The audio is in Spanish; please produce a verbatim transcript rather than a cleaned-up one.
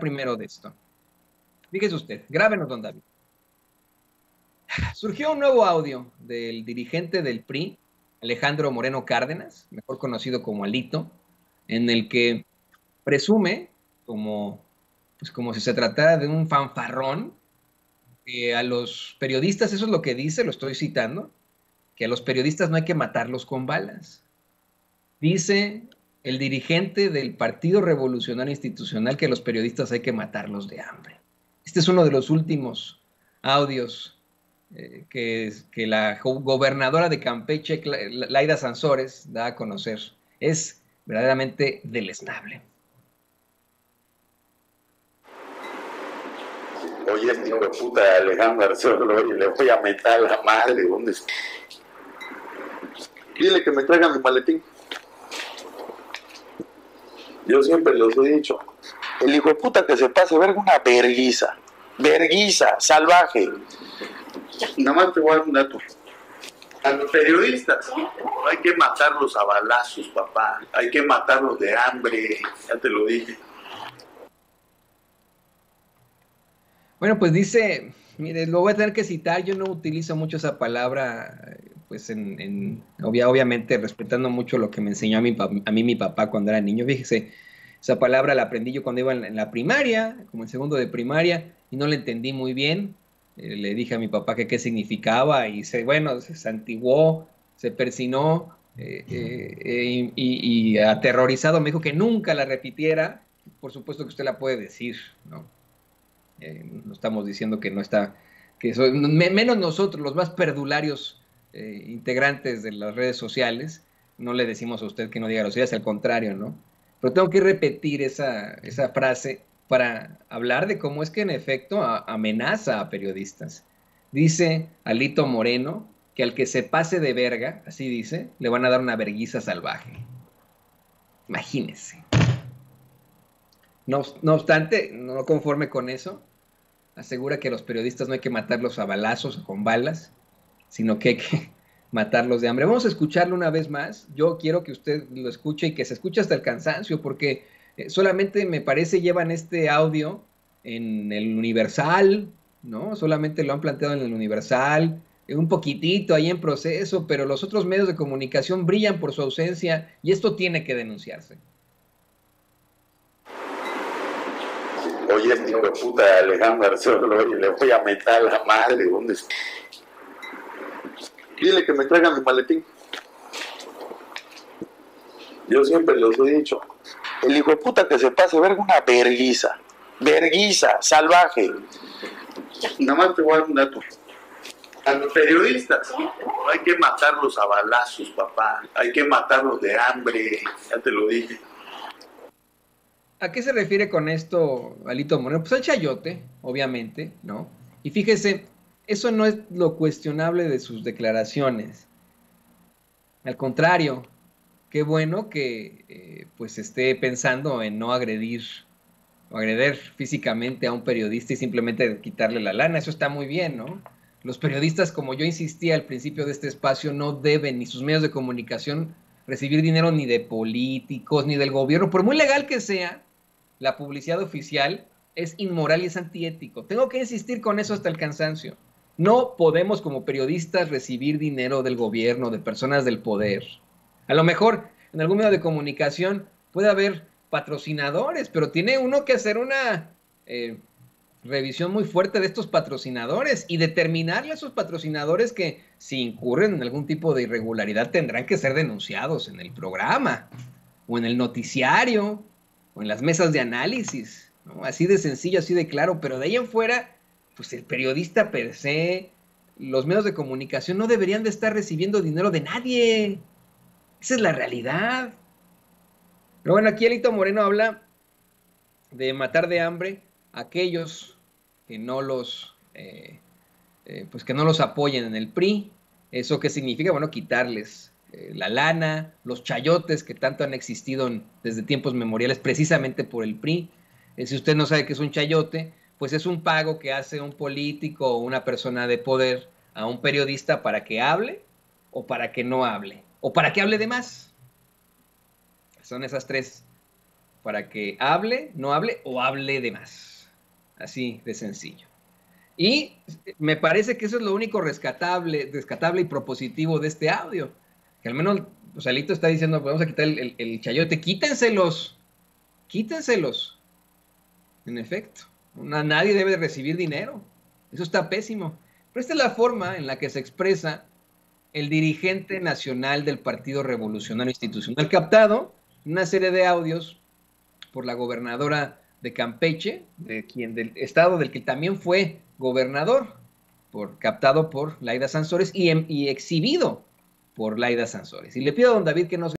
primero de esto. Fíjese usted, grábenos, don David. Surgió un nuevo audio del dirigente del P R I, Alejandro Moreno Cárdenas, mejor conocido como Alito, en el que presume, como, pues como si se tratara de un fanfarrón, que a los periodistas, eso es lo que dice, lo estoy citando, que a los periodistas no hay que matarlos con balas. Dice el dirigente del Partido Revolucionario Institucional que a los periodistas hay que matarlos de hambre. Este es uno de los últimos audios eh, que, que la gobernadora de Campeche, Layda Sansores, da a conocer. Es verdaderamente deleznable. Oye, este hijo de puta de Alejandro, le voy a meter la madre. ¿Dónde está? Dile que me traigan mi maletín. Yo siempre los he dicho. El hijo de puta que se pase, verga, una verguiza. Verguiza, salvaje. Nada más te voy a dar un dato. A los periodistas, no hay que matarlos a balazos, papá. Hay que matarlos de hambre. Ya te lo dije. Bueno, pues dice, mire, lo voy a tener que citar, yo no utilizo mucho esa palabra, pues en, en obvia, obviamente respetando mucho lo que me enseñó a, mi, a mí mi papá cuando era niño. Fíjese, esa palabra la aprendí yo cuando iba en la, en la primaria, como en segundo de primaria, y no la entendí muy bien. Eh, le dije a mi papá que qué significaba y se, bueno, se santiguó, se persinó eh, eh, eh, y, y aterrorizado me dijo que nunca la repitiera. Por supuesto que usted la puede decir, ¿no? Eh, no estamos diciendo que no está, que eso, me, menos nosotros, los más perdularios eh, integrantes de las redes sociales, no le decimos a usted que no diga groserías, al contrario, ¿no? Pero tengo que repetir esa, esa frase para hablar de cómo es que en efecto a, amenaza a periodistas. Dice Alito Moreno que al que se pase de verga, así dice, le van a dar una verguiza salvaje. Imagínense. No, no obstante, no conforme con eso, asegura que a los periodistas no hay que matarlos a balazos o con balas, sino que hay que matarlos de hambre. Vamos a escucharlo una vez más. Yo quiero que usted lo escuche y que se escuche hasta el cansancio, porque solamente, me parece, llevan este audio en el Universal, ¿no? Solamente lo han planteado en el Universal, un poquitito ahí en Proceso, pero los otros medios de comunicación brillan por su ausencia y esto tiene que denunciarse. Oye, este hijo de puta de Alejandro, le voy a meter la madre. ¿Dónde está? Dile que me traigan mi maletín. Yo siempre los he dicho. El hijo de puta que se pase, verga, una verguiza. Verguiza, salvaje. Nada más te voy a dar un dato. A los periodistas, no hay que matarlos a balazos, papá. Hay que matarlos de hambre. Ya te lo dije. ¿A qué se refiere con esto Alito Moreno? Pues al chayote, obviamente, ¿no? Y fíjese, eso no es lo cuestionable de sus declaraciones. Al contrario, qué bueno que eh, pues esté pensando en no agredir o agredir físicamente a un periodista y simplemente quitarle la lana. Eso está muy bien, ¿no? Los periodistas, como yo insistía al principio de este espacio, no deben, ni sus medios de comunicación, recibir dinero ni de políticos, ni del gobierno. Por muy legal que sea, la publicidad oficial es inmoral y es antiético. Tengo que insistir con eso hasta el cansancio. No podemos como periodistas recibir dinero del gobierno, de personas del poder. A lo mejor en algún medio de comunicación puede haber patrocinadores, pero tiene uno que hacer una eh, revisión muy fuerte de estos patrocinadores y determinarle a esos patrocinadores que si incurren en algún tipo de irregularidad tendrán que ser denunciados en el programa o en el noticiario o en las mesas de análisis, ¿no? Así de sencillo, así de claro, pero de ahí en fuera, pues el periodista per se, los medios de comunicación no deberían de estar recibiendo dinero de nadie. Esa es la realidad. Pero bueno, aquí Alito Moreno habla de matar de hambre a aquellos que no los eh, eh, pues que no los apoyen en el P R I. ¿Eso qué significa? Bueno, quitarles la lana, los chayotes que tanto han existido en, desde tiempos memoriales precisamente por el P R I. Eh, si usted no sabe qué es un chayote, pues es un pago que hace un político o una persona de poder a un periodista para que hable o para que no hable, o para que hable de más. Son esas tres para que hable, no hable o hable de más. Así de sencillo. Y me parece que eso es lo único rescatable, rescatable y propositivo de este audio. Que al menos pues, Alito está diciendo, vamos a quitar el, el, el chayote. Quítenselos, quítenselos. En efecto, una, nadie debe recibir dinero. Eso está pésimo. Pero esta es la forma en la que se expresa el dirigente nacional del Partido Revolucionario Institucional, captado en una serie de audios por la gobernadora de Campeche, de quien, del estado del que también fue gobernador, por, captado por Layda Sansores y, y exhibido por Layda Sansores. Y le pido a don David que nos